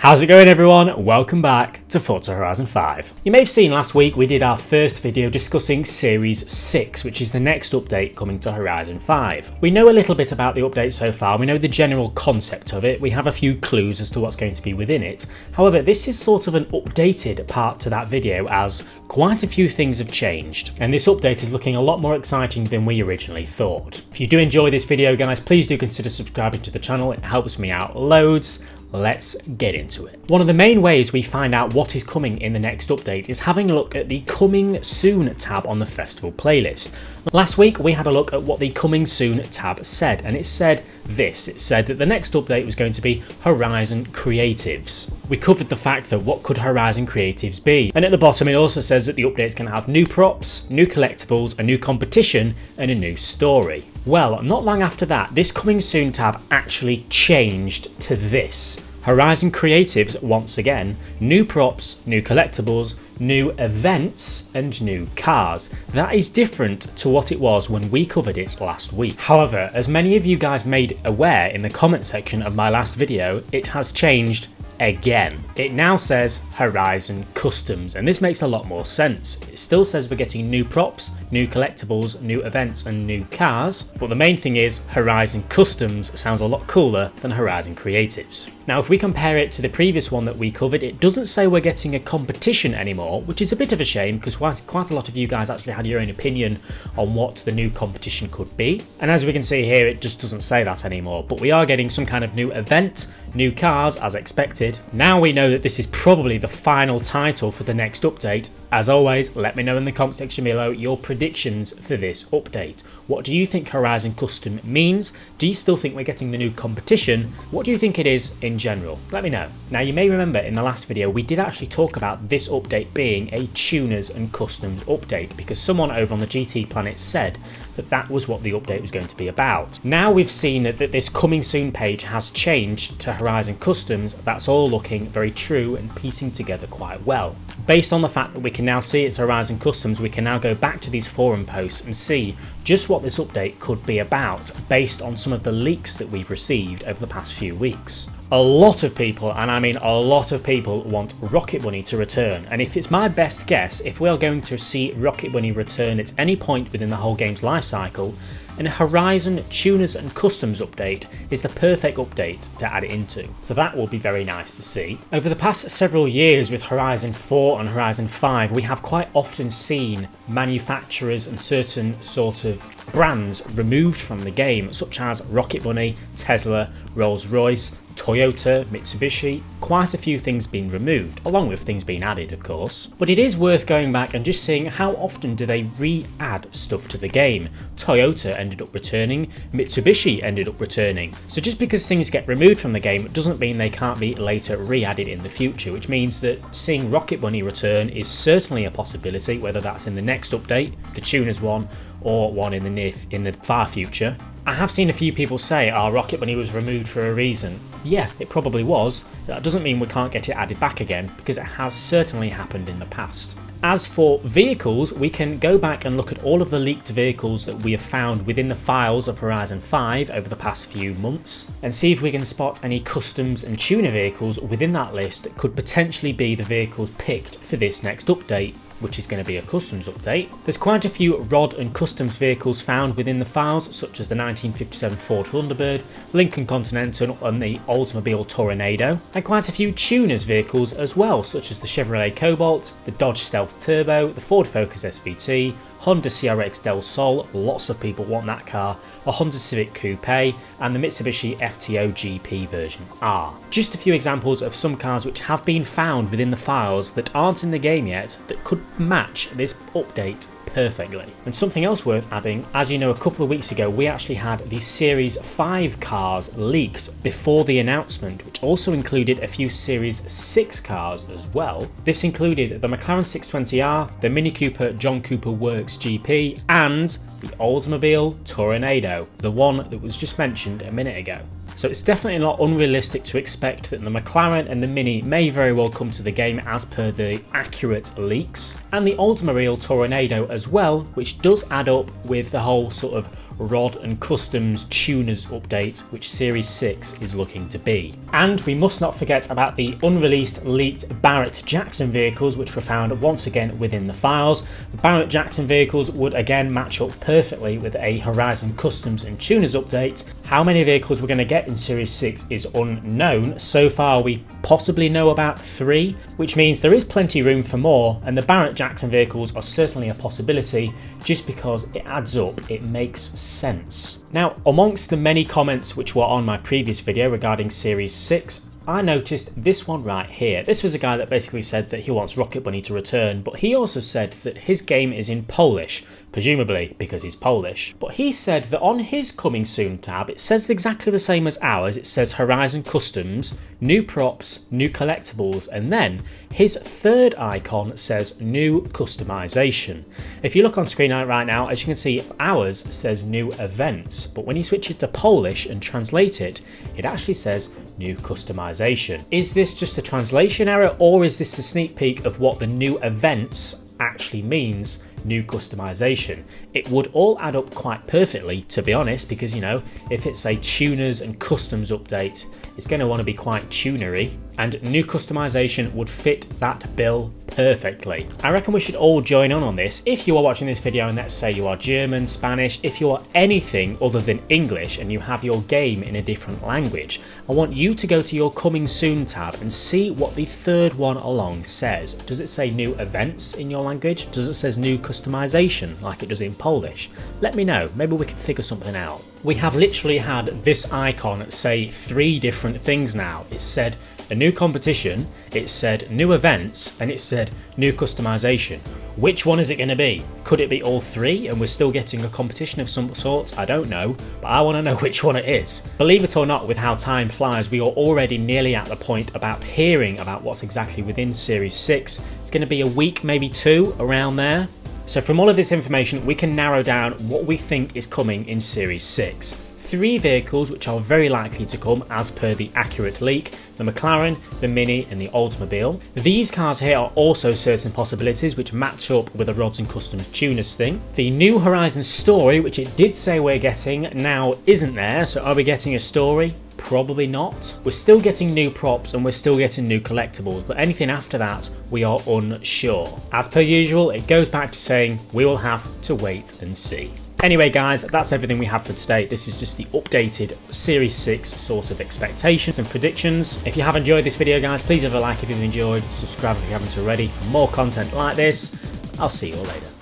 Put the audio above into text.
How's it going everyone? Welcome back to Forza Horizon 5. You may have seen last week we did our first video discussing Series 6, which is the next update coming to Horizon 5. We know a little bit about the update so far, we know the general concept of it, we have a few clues as to what's going to be within it. However, this is sort of an updated part to that video as quite a few things have changed, and this update is looking a lot more exciting than we originally thought. If you do enjoy this video guys, please do consider subscribing to the channel, it helps me out loads. Let's get into it. One of the main ways we find out what is coming in the next update is having a look at the Coming Soon tab on the festival playlist. Last week we had a look at what the Coming Soon tab said, and it said this. It said that the next update was going to be Horizon Creatives. We covered the fact that what could Horizon Creatives be, and at the bottom it also says that the update's going to have new props, new collectibles, a new competition and a new story. Well, not long after that, this Coming Soon tab actually changed to this. Horizon Creatives once again, new props, new collectibles, new events and new cars. That is different to what it was when we covered it last week. However, as many of you guys made aware in the comment section of my last video, it has changed again. It now says Horizon Customs, and this makes a lot more sense. It still says we're getting new props, new collectibles, new events and new cars, but the main thing is Horizon Customs sounds a lot cooler than Horizon Creatives. Now if we compare it to the previous one that we covered, it doesn't say we're getting a competition anymore, which is a bit of a shame because quite a lot of you guys actually had your own opinion on what the new competition could be, and as we can see here it just doesn't say that anymore, but we are getting some kind of new event, new cars as expected. Now we know that this is probably the final title for the next update. As always, let me know in the comment section below your predictions for this update. What do you think Horizon Custom means? Do you still think we're getting the new competition? What do you think it is in general? Let me know. Now you may remember in the last video we did actually talk about this update being a tuners and customs update because someone over on the GT Planet said that that was what the update was going to be about. Now we've seen that this Coming Soon page has changed to Horizon Customs. That's all looking very true and piecing together quite well. Based on the fact that we can now see it's Horizon Customs, we can now go back to these forum posts and see just what this update could be about based on some of the leaks that we've received over the past few weeks. A lot of people, and I mean a lot of people, want Rocket Bunny to return, and if it's my best guess, if we are going to see Rocket Bunny return at any point within the whole game's life cycle, and a Horizon Tuners and Customs update is the perfect update to add it into. So that will be very nice to see. Over the past several years with Horizon 4 and Horizon 5, we have quite often seen manufacturers and certain sort of brands removed from the game, such as Rocket Bunny, Tesla, Rolls-Royce, Toyota, Mitsubishi, quite a few things being removed, along with things being added of course. But it is worth going back and just seeing how often do they re-add stuff to the game. Toyota ended up returning, Mitsubishi ended up returning. So just because things get removed from the game doesn't mean they can't be later re-added in the future, which means that seeing Rocket Bunny return is certainly a possibility, whether that's in the next update, the tuners one, or one in the far future. I have seen a few people say, oh, Rocket Bunny was removed for a reason. Yeah, it probably was. That doesn't mean we can't get it added back again, because it has certainly happened in the past. As for vehicles, we can go back and look at all of the leaked vehicles that we have found within the files of Horizon 5 over the past few months and see if we can spot any customs and tuner vehicles within that list that could potentially be the vehicles picked for this next update, which is going to be a customs update. There's quite a few rod and customs vehicles found within the files, such as the 1957 Ford Thunderbird, Lincoln Continental and the Oldsmobile Toronado, and quite a few tuners vehicles as well, such as the Chevrolet Cobalt, the Dodge Stealth Turbo, the Ford Focus SVT, Honda CRX Del Sol, lots of people want that car, a Honda Civic Coupe and the Mitsubishi FTO GP version R. Just a few examples of some cars which have been found within the files that aren't in the game yet that could match this update perfectly. And something else worth adding, as you know, a couple of weeks ago we actually had the Series 5 cars leaked before the announcement, which also included a few Series 6 cars as well. This included the McLaren 620R, the Mini Cooper John Cooper Works GP and the Oldsmobile Toronado, the one that was just mentioned a minute ago. So it's definitely not unrealistic to expect that the McLaren and the Mini may very well come to the game as per the accurate leaks, and the Oldsmobile Toronado as well, which does add up with the whole sort of rod and customs tuners update, which Series 6 is looking to be. And we must not forget about the unreleased leaked Barrett Jackson vehicles, which were found once again within the files. Barrett Jackson vehicles would again match up perfectly with a Horizon Customs and tuners update. How many vehicles we're going to get in Series 6 is unknown. So far we possibly know about 3, which means there is plenty of room for more, and the Barrett Jackson vehicles are certainly a possibility just because it adds up, it makes sense. Now, amongst the many comments which were on my previous video regarding Series 6, I noticed this one right here. This was a guy that basically said that he wants Rocket Bunny to return, but he also said that his game is in Polish, presumably because he's Polish. But he said that on his coming soon tab, it says exactly the same as ours. It says Horizon Customs, new props, new collectibles, and then his third icon says new customization. If you look on screen right now, as you can see, ours says new events, but when you switch it to Polish and translate it, it actually says new customization. Is this just a translation error, or is this the sneak peek of what the new events actually means, new customization? It would all add up quite perfectly, to be honest, because, you know, if it's a tuners and customs update, it's going to want to be quite tunery, and new customization would fit that bill perfectly. I reckon we should all join on this. If you are watching this video and let's say you are German, Spanish, if you are anything other than English and you have your game in a different language, I want you to go to your coming soon tab and see what the third one along says. Does it say new events in your language? Does it say new customization like it does in Polish? Let me know, maybe we can figure something out. We have literally had this icon say 3 different things now. It said a new competition, it said new events, and it said new customization. Which one is it going to be? Could it be all 3 and we're still getting a competition of some sorts? I don't know, but I want to know which one it is. Believe it or not, with how time flies, we are already nearly at the point about hearing about what's exactly within Series 6. It's going to be a week, maybe 2, around there. So from all of this information, we can narrow down what we think is coming in Series 6. 3 vehicles which are very likely to come as per the accurate leak: the McLaren, the Mini and the Oldsmobile. These cars here are also certain possibilities which match up with the rods and customs tuners thing. The new Horizon story, which it did say we're getting, now isn't there, so are we getting a story? Probably not. We're still getting new props and we're still getting new collectibles, but anything after that we are unsure. As per usual, it goes back to saying we will have to wait and see. Anyway guys, that's everything we have for today. This is just the updated Series 6 sort of expectations and predictions. If you have enjoyed this video guys, please leave a like if you've enjoyed, subscribe if you haven't already for more content like this. I'll see you all later.